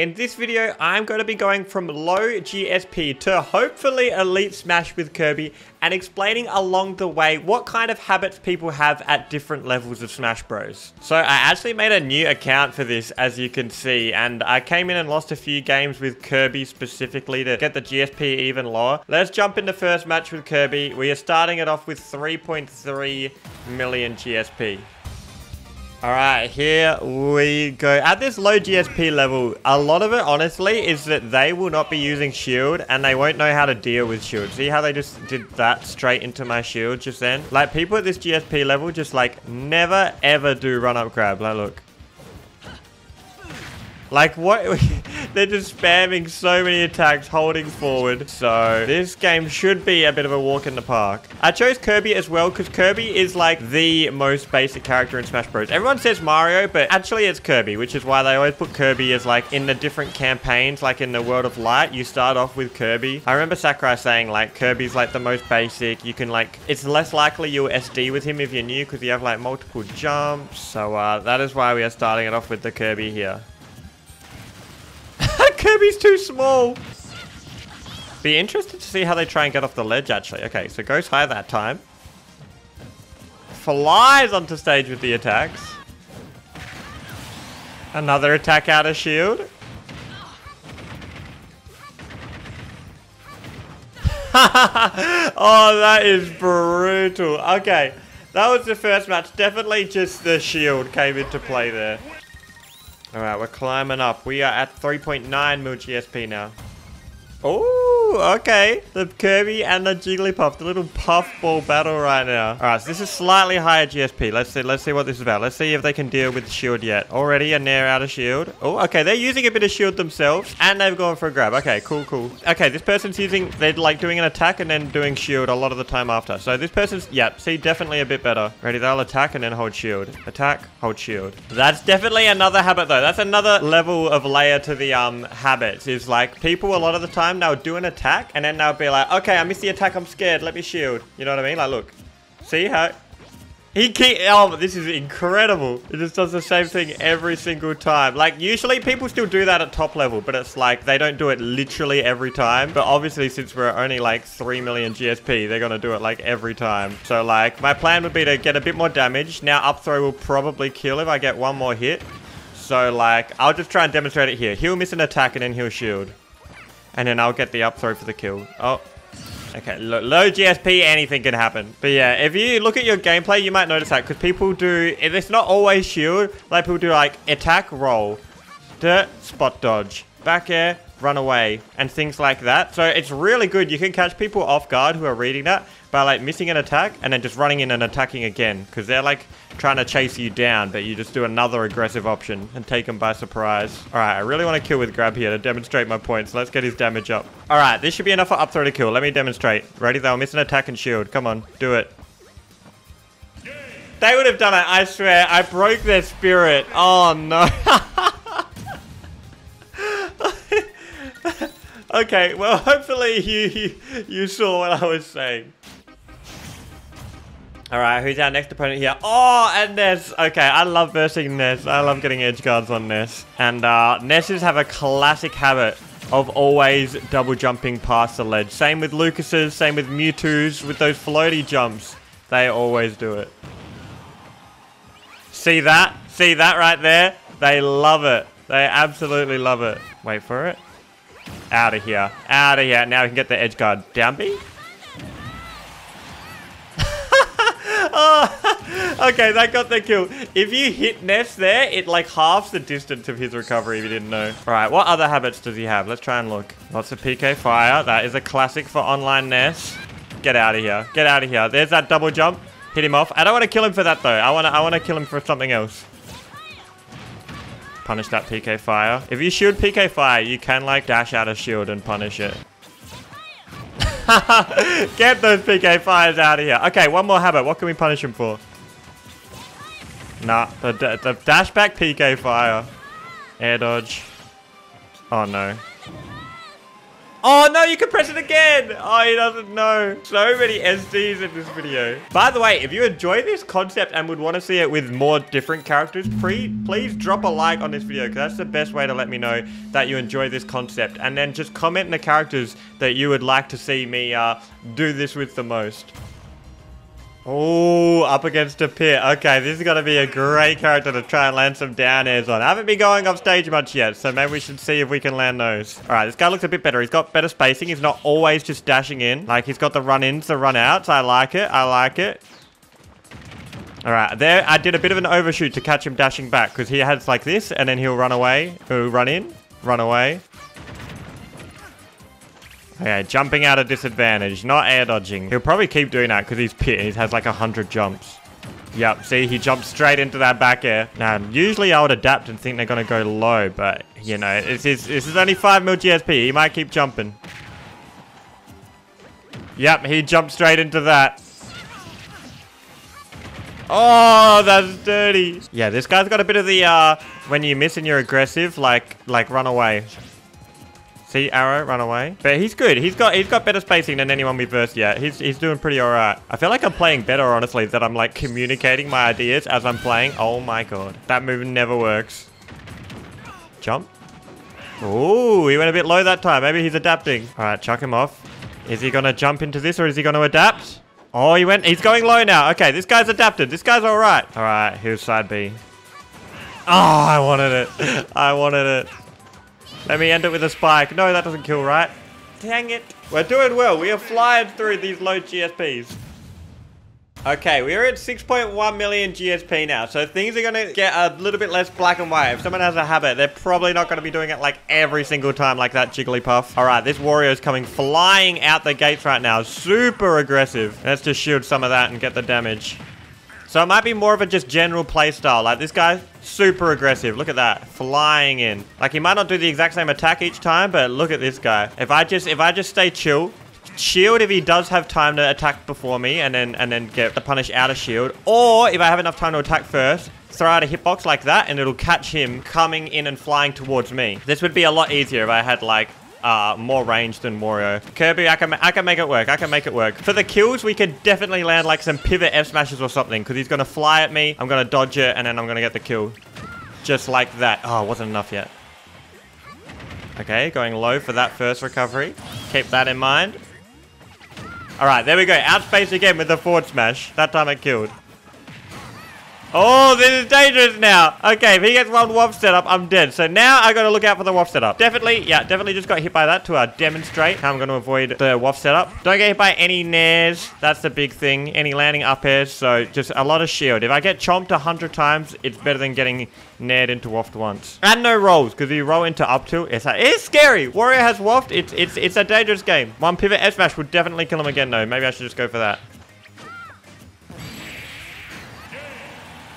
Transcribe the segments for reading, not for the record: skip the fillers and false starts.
In this video, I'm going to be going from low GSP to hopefully Elite Smash with Kirby and explaining along the way what kind of habits people have at different levels of Smash Bros. So I actually made a new account for this, as you can see, and I came in and lost a few games with Kirby specifically to get the GSP even lower. Let's jump into first match with Kirby. We are starting it off with 3.3 million GSP. All right, here we go. At this low GSP level, a lot of it, honestly, is that they will not be using shield and they won't know how to deal with shield. See how they just did that straight into my shield just then? Like, people at this GSP level just, like, never, ever do run-up grab. Like, look. Like, what? They're just spamming so many attacks, holding forward. So, this game should be a bit of a walk in the park. I chose Kirby as well, because Kirby is, like, the most basic character in Smash Bros. Everyone says Mario, but actually it's Kirby, which is why they always put Kirby as, like, in the different campaigns, like in the World of Light, you start off with Kirby. I remember Sakurai saying, like, Kirby's, like, the most basic. You can, like, it's less likely you'll SD with him if you're new, because you have, like, multiple jumps. So, that is why we are starting it off with the Kirby here. Kirby's too small. Be interested to see how they try and get off the ledge, actually. Okay, so goes high that time. Flies onto stage with the attacks. Another attack out of shield. Oh, that is brutal. Okay, that was the first match. Definitely just the shield came into play there. All right, we're climbing up. We are at 3.9 mil GSP now. Oh, okay. The Kirby and the Jigglypuff, the little puffball battle right now. All right, so this is slightly higher GSP. Let's see what this is about. Let's see if they can deal with the shield yet. Already a Nair out of shield. Oh, okay, they're using a bit of shield themselves, and they've gone for a grab. Okay, cool, cool. Okay, this person's using, they're like doing an attack and then doing shield a lot of the time after. So this person's, yeah, see, definitely a bit better. Ready, they'll attack and then hold shield. Attack, hold shield. That's definitely another habit though. That's another level of layer to the habits, is like people a lot of the time, they'll do an attack and then they'll be like, okay, I missed the attack, I'm scared, let me shield. You know what I mean? Like, look, see how he oh, this is incredible. It just does the same thing every single time. Like, usually people still do that at top level, but it's like they don't do it literally every time. But obviously, since we're only like 3 million GSP, they're gonna do it like every time. So like, my plan would be to get a bit more damage. Now up throw will probably kill if I get one more hit. So like, I'll just try and demonstrate it here. He'll miss an attack and then he'll shield. And then I'll get the up throw for the kill. Oh, okay. Low GSP, anything can happen. But yeah, if you look at your gameplay, you might notice that. Because people do, it's not always shield. Like, people do, like, attack, roll, dirt, spot dodge, back air, run away, and things like that. So it's really good. You can catch people off guard who are reading that by, like, missing an attack and then just running in and attacking again. Because they're, like, trying to chase you down, but you just do another aggressive option and take him by surprise. All right, I really want to kill with grab here to demonstrate my points. Let's get his damage up. All right, this should be enough for up throw to kill. Let me demonstrate. Ready? They'll miss an attack and shield. Come on, do it. They would have done it, I swear. I broke their spirit. Oh, no. Okay, well, hopefully you saw what I was saying. All right, who's our next opponent here? Oh, and Ness. Okay, I love versing Ness. I love getting edge guards on Ness. And Nesses have a classic habit of always double jumping past the ledge. Same with Lucas's, same with Mewtwo's. With those floaty jumps, they always do it. See that? See that right there? They love it. They absolutely love it. Wait for it. Out of here. Out of here. Now we can get the edge guard. Down B? Oh, okay, that got the kill. If you hit Ness there, it like halves the distance of his recovery if you didn't know. All right, what other habits does he have? Let's try and look. Lots of PK Fire. That is a classic for online Ness. Get out of here. Get out of here. There's that double jump. Hit him off. I don't want to kill him for that, though. I want to kill him for something else. Punish that PK Fire. If you shield PK Fire, you can like dash out of shield and punish it. Get those PK Fires out of here. Okay, one more habit. What can we punish him for? Nah, the dash back PK Fire. Air dodge. Oh, no. Oh no, you can press it again. Oh, he doesn't know. So many SDs in this video. By the way, if you enjoy this concept and would want to see it with more different characters, please drop a like on this video, because that's the best way to let me know that you enjoy this concept. And then just comment in the characters that you would like to see me do this with the most. Oh, up against a Pit. Okay, this is going to be a great character to try and land some down airs on. I haven't been going off stage much yet, so maybe we should see if we can land those. All right, this guy looks a bit better. He's got better spacing. He's not always just dashing in. Like, he's got the run-ins, the run-outs. I like it. I like it. All right, there I did a bit of an overshoot to catch him dashing back, because he has like this, and then he'll run away. He'll run in, run away. Okay, jumping out of disadvantage, not air dodging. He'll probably keep doing that because he's Pit. He has like 100 jumps. Yep, see, he jumps straight into that back air. Now, usually I would adapt and think they're going to go low, but, you know, this is only 5 mil GSP. He might keep jumping. Yep, he jumped straight into that. Oh, that's dirty. Yeah, this guy's got a bit of the, when you miss and you're aggressive, like run away. See, arrow, run away. But he's good. He's got better spacing than anyone we've versed yet. He's doing pretty all right. I feel like I'm playing better, honestly, that I'm like communicating my ideas as I'm playing. Oh my God. That move never works. Jump. Ooh, he went a bit low that time. Maybe he's adapting. All right, chuck him off. Is he gonna jump into this or is he gonna adapt? Oh, he's going low now. Okay, this guy's adapted. This guy's all right. All right, here's side B. Oh, I wanted it. I wanted it. Let me end it with a spike. No, that doesn't kill, right? Dang it. We're doing well. We are flying through these low GSPs. Okay, we're at 6.1 million GSP now, so things are going to get a little bit less black and white. If someone has a habit, they're probably not going to be doing it like every single time like that Jigglypuff. All right, this Wario's coming flying out the gates right now. Super aggressive. Let's just shield some of that and get the damage. So it might be more of a just general play style. Like this guy, super aggressive. Look at that, flying in. Like he might not do the exact same attack each time, but look at this guy. If I just stay chill, shield if he does have time to attack before me, and then get the punish out of shield. Or if I have enough time to attack first, throw out a hitbox like that, and it'll catch him coming in and flying towards me. This would be a lot easier if I had like more range than Wario. Kirby, I can make it work. I can make it work. For the kills, we could definitely land like some pivot F smashes or something, because he's going to fly at me. I'm going to dodge it, and then I'm going to get the kill. Just like that. Oh, wasn't enough yet. Okay, going low for that first recovery. Keep that in mind. All right, there we go. Outspace again with the forward smash. That time it killed. Oh, this is dangerous now. Okay, if he gets one WOP setup, I'm dead. So now I got to look out for the WOP setup. Definitely, yeah, definitely just got hit by that to demonstrate how I'm going to avoid the WOP setup. Don't get hit by any Nairs. That's the big thing. Any landing up airs. So just a lot of shield. If I get chomped 100 times, it's better than getting Naired into WOFT once. And no rolls, because if you roll into up tilt, it's scary. Wario has WOFT. It's a dangerous game. One pivot S smash would definitely kill him again, though. Maybe I should just go for that.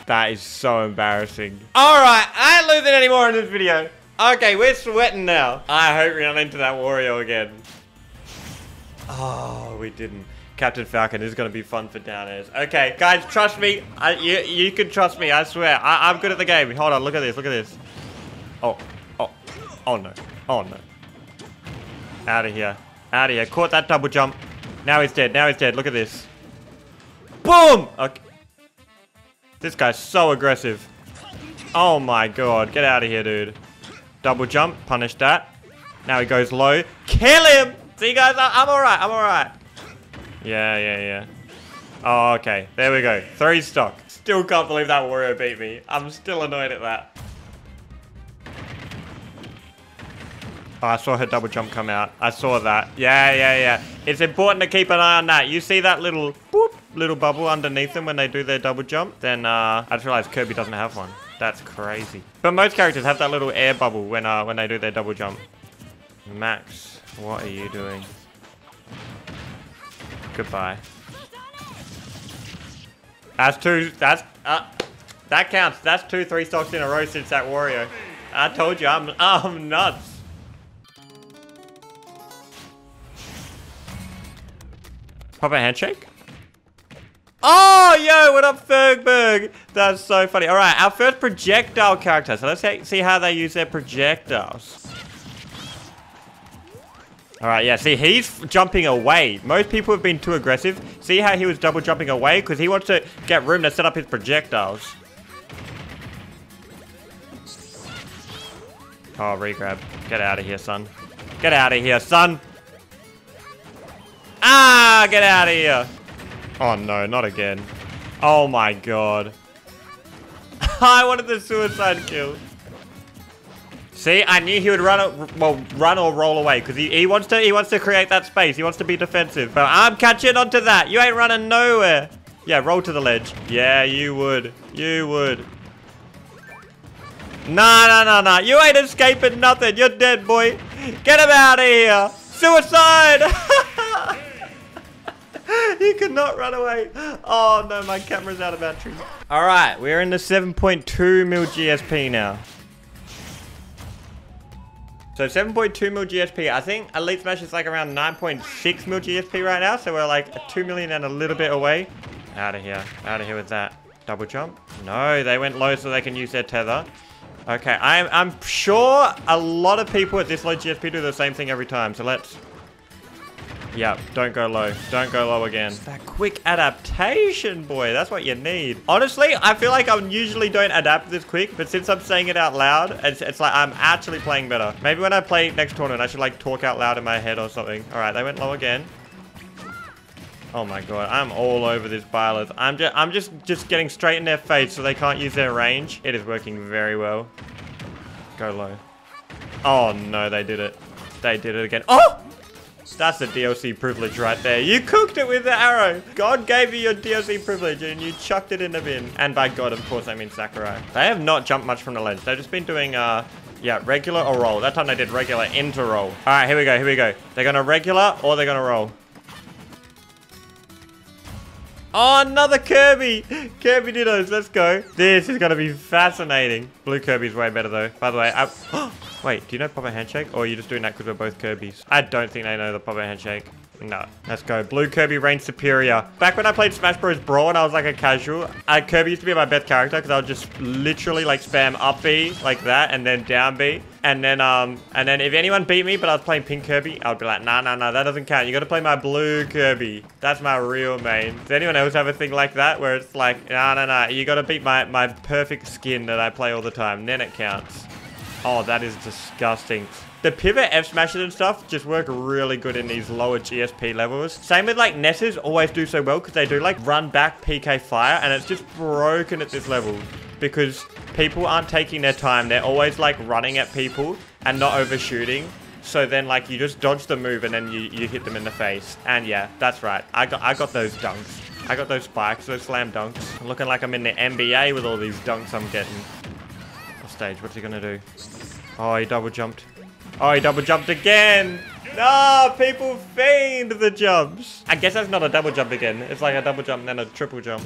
That is so embarrassing. All right, I ain't losing any more in this video. Okay, we're sweating now. I hope we run into that Wario again. Oh, we didn't. Captain Falcon is going to be fun for down airs. Okay, guys, trust me. You can trust me, I swear. I'm good at the game. Hold on, look at this, look at this. Oh, oh, oh no, oh no. Out of here, out of here. Caught that double jump. Now he's dead, now he's dead. Look at this. Boom! Okay. This guy's so aggressive. Oh my God, get out of here, dude. Double jump, punish that. Now he goes low. Kill him! See, guys, I'm all right, I'm all right. Yeah, yeah, yeah. Oh, okay, there we go. 3 stock. Still can't believe that Wario beat me. I'm still annoyed at that. Oh, I saw her double jump come out. I saw that. Yeah, yeah, yeah. It's important to keep an eye on that. You see that little boop, little bubble underneath them when they do their double jump? Then I just realized Kirby doesn't have one. That's crazy. But most characters have that little air bubble when they do their double jump. Max, what are you doing? Goodbye. That's 2. That's that counts. That's 2 3 stocks in a row since that Wario. I told you, I'm nuts. Pop a handshake? Oh, yo, what up, Fergburg? That's so funny. All right, our first projectile character. So let's see how they use their projectiles. Alright, yeah, see, he's jumping away. Most people have been too aggressive. See how he was double jumping away? Because he wants to get room to set up his projectiles. Oh, re-grab. Get out of here, son. Get out of here, son! Ah, get out of here! Oh no, not again. Oh my god. I wanted the suicide kill. See, I knew he would run or roll away, because he wants to create that space. He wants to be defensive, but I'm catching onto that. You ain't running nowhere. Yeah, roll to the ledge. Yeah, you would. You would. Nah, nah, nah, nah. You ain't escaping nothing. You're dead, boy. Get him out of here. Suicide. You could not run away. Oh no, my camera's out of battery. All right, we're in the 7.2 mil GSP now. So 7.2 mil GSP. I think Elite Smash is like around 9.6 mil GSP right now. So we're like 2 million and a little bit away. Out of here. Out of here with that. Double jump? No, they went low so they can use their tether. Okay, I'm sure a lot of people at this low GSP do the same thing every time. So let's... Yeah, don't go low. Don't go low again. It's that quick adaptation, boy. That's what you need. Honestly, I feel like I usually don't adapt this quick, but since I'm saying it out loud, it's like I'm actually playing better. Maybe when I play next tournament, I should like talk out loud in my head or something. All right, they went low again. Oh my god, I'm all over this Byleth. I'm just getting straight in their face so they can't use their range. It is working very well. Go low. Oh no, they did it. They did it again. Oh! That's the DLC privilege right there. You cooked it with the arrow. God gave you your DLC privilege and you chucked it in the bin. And by God, of course, I mean Sakurai. They have not jumped much from the ledge. They've just been doing, yeah, regular or roll. That time they did regular into roll. All right, here we go, here we go. They're going to regular or they're going to roll. Oh, another Kirby. Kirby Dittos, let's go. This is going to be fascinating. Blue Kirby's way better though. By the way, wait, do you know proper handshake? Or are you just doing that because we're both Kirbys? I don't think they know the proper handshake. No, let's go. Blue Kirby reigns superior. Back when I played Smash Bros. Brawl and I was like a casual, Kirby used to be my best character because I would just literally like spam up B like that and then down B. And then if anyone beat me but I was playing pink Kirby, I would be like, nah, nah, nah, that doesn't count. You got to play my blue Kirby. That's my real main. Does anyone else have a thing like that where it's like, nah, nah, nah, you got to beat my perfect skin that I play all the time. Then it counts. Oh, that is disgusting. The pivot F smashes and stuff just work really good in these lower GSP levels. Same with like Ness's always do so well because they do like run back PK Fire and it's just broken at this level because people aren't taking their time. They're always like running at people and not overshooting. So then like you just dodge the move and then you hit them in the face. And yeah, that's right. I got those dunks. I got those spikes, those slam dunks. I'm looking like I'm in the NBA with all these dunks I'm getting. Off stage, what's he gonna do? Oh, he double jumped. Oh, he double jumped again. No, people feigned the jumps. I guess that's not a double jump again. It's like a double jump and then a triple jump.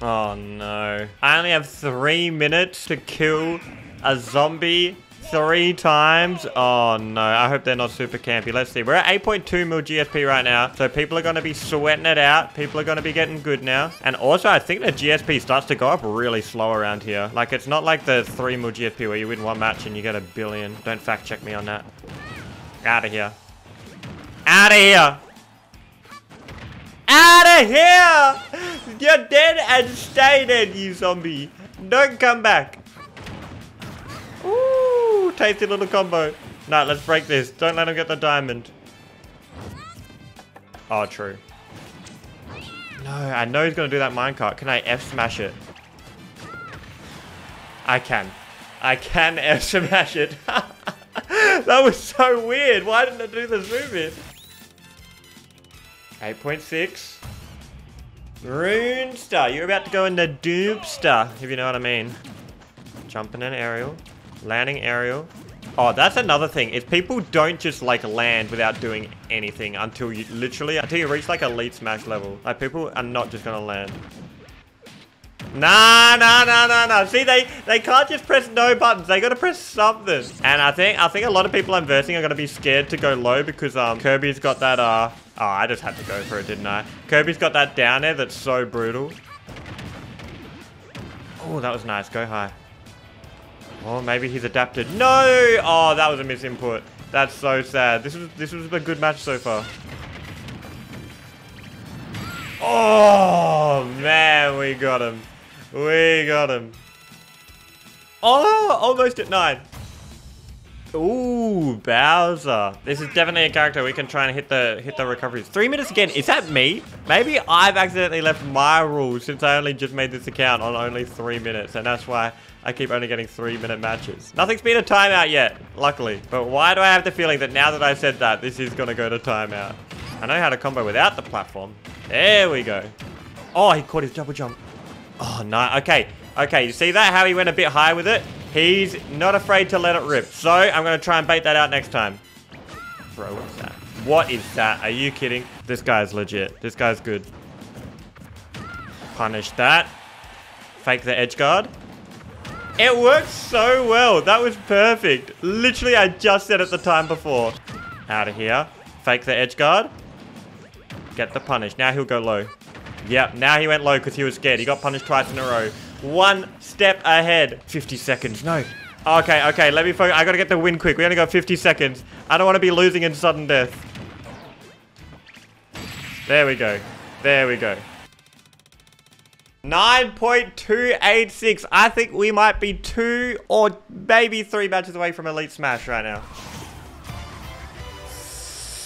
Oh no. I only have 3 minutes to kill a zombie 3 times. Oh no, I hope they're not super campy. Let's see, we're at 8.2 mil GSP right now. So people are gonna be sweating it out. People are gonna be getting good now. And also I think the GSP starts to go up really slow around here. Like it's not like the 3 mil GSP where you win 1 match and you get a billion. Don't fact check me on that. Out of here. Out of here. Out of here. You're dead and stay dead, you zombie. Don't come back. Ooh. Tasty little combo. No, let's break this. Don't let him get the diamond. Oh, true. No, I know he's going to do that minecart. Can I F smash it? I can. I can F smash it. That was so weird. Why didn't I do this move in? 8.6. Runester. You're about to go in the doopster, if you know what I mean. Jumping in aerial. Landing aerial. Oh, that's another thing is people don't just like land without doing anything until you literally until you reach like Elite Smash level. Like people are not just gonna land. Nah, nah, nah, nah, nah. See, they can't just press no buttons. They gotta press something. And I think a lot of people I'm versing are gonna be scared to go low because Kirby's got that oh, I just had to go for it, didn't I? Kirby's got that down there that's so brutal. Oh, that was nice. Go high. Oh, maybe he's adapted. No! Oh, that was a misinput. That's so sad. This was a good match so far. Oh, man, we got him. We got him. Oh, almost at 9. Ooh, Bowser. This is definitely a character we can try and hit the recoveries. 3 minutes again. Is that me? Maybe I've accidentally left my rules since I only just made this account on only 3 minutes, and that's why I keep only getting 3-minute matches. Nothing's been a timeout yet, luckily. But why do I have the feeling that now that I said that, this is gonna go to timeout? I know how to combo without the platform. There we go. Oh, he caught his double jump. Oh, no. Okay. Okay, you see that? How he went a bit high with it? He's not afraid to let it rip. So, I'm going to try and bait that out next time. Bro, what's that? What is that? Are you kidding? This guy's legit. This guy's good. Punish that. Fake the edge guard. It worked so well. That was perfect. Literally, I just said it the time before. Out of here. Fake the edge guard. Get the punish. Now he'll go low. Yep, now he went low because he was scared. He got punished twice in a row. One step ahead. 50 seconds. No. Okay, okay. Let me focus. I got to get the win quick. We only got 50 seconds. I don't want to be losing in sudden death. There we go. There we go. 9.286. I think we might be 2 or maybe 3 matches away from Elite Smash right now.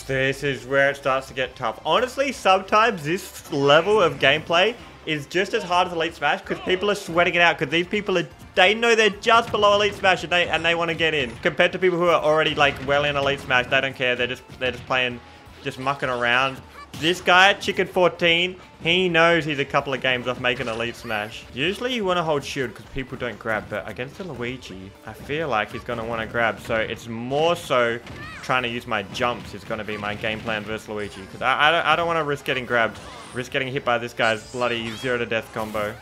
This is where it starts to get tough. Honestly, sometimes this level of gameplay is just as hard as Elite Smash because people are sweating it out because these people are, they know they're just below Elite Smash and they want to get in. Compared to people who are already like well in Elite Smash, they don't care. They're just playing, just mucking around. This guy, Chicken14, he knows he's a couple of games off making Elite Smash. Usually you want to hold shield because people don't grab, but against the Luigi, I feel like he's going to want to grab. So it's more so trying to use my jumps is going to be my game plan versus Luigi. Because I don't want to risk getting grabbed, risk getting hit by this guy's bloody 0-to-death combo.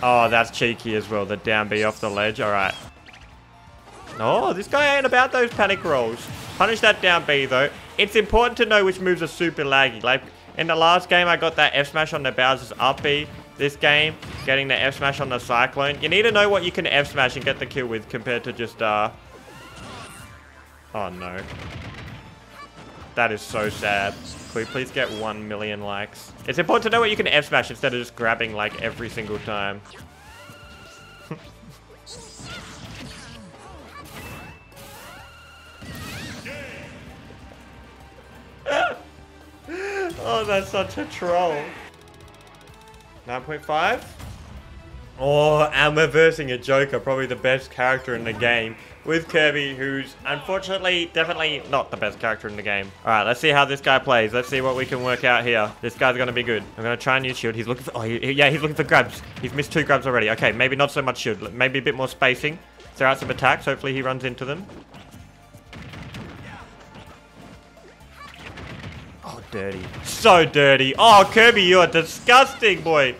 Oh, that's cheeky as well, the down B off the ledge. All right. Oh, this guy ain't about those panic rolls. Punish that down B though. It's important to know which moves are super laggy. Like in the last game, I got that F smash on the Bowser's up B. This game, getting the F smash on the Cyclone. You need to know what you can F smash and get the kill with compared to just Oh no. That is so sad. Can we please get 1 million likes? It's important to know what you can F smash instead of just grabbing like every single time. Oh, that's such a troll. 9.5. Oh, and we're versing a Joker, probably the best character in the game, with Kirby, who's unfortunately definitely not the best character in the game. All right, let's see how this guy plays. Let's see what we can work out here. This guy's going to be good. I'm going to try and use shield. He's looking for... Oh, yeah, he's looking for grabs. He's missed 2 grabs already. Okay, maybe not so much shield. Maybe a bit more spacing. Throw out some attacks. Hopefully he runs into them. Dirty. So dirty. Oh, Kirby, you're disgusting, boy.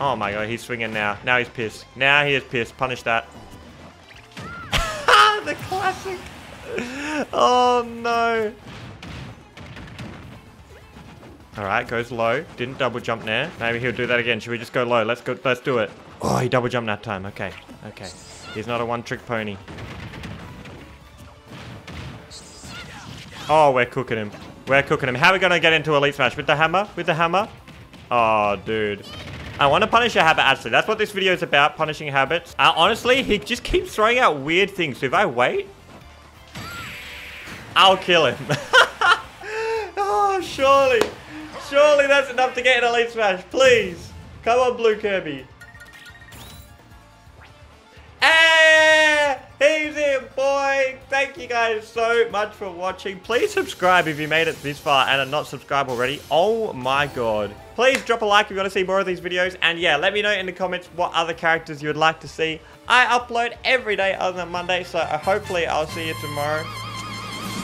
Oh, my God. He's swinging now. Now he's pissed. Now he is pissed. Punish that. The classic. Oh, no. All right. Goes low. Didn't double jump there. Maybe he'll do that again. Should we just go low? Let's go. Let's do it. Oh, he double jumped that time. Okay. Okay. He's not a one-trick pony. Oh, we're cooking him. We're cooking him. How are we going to get into Elite Smash? With the hammer? With the hammer? Oh, dude. I want to punish a habit, actually. That's what this video is about, punishing habits. Honestly, he just keeps throwing out weird things. So if I wait, I'll kill him. Oh, surely. Surely that's enough to get an Elite Smash. Please. Come on, Blue Kirby. He's it, boy. Thank you guys so much for watching. Please subscribe if you made it this far and are not subscribed already. Oh my God. Please drop a like if you want to see more of these videos. And yeah, let me know in the comments what other characters you would like to see. I upload every day other than Monday, so hopefully I'll see you tomorrow.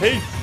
Peace.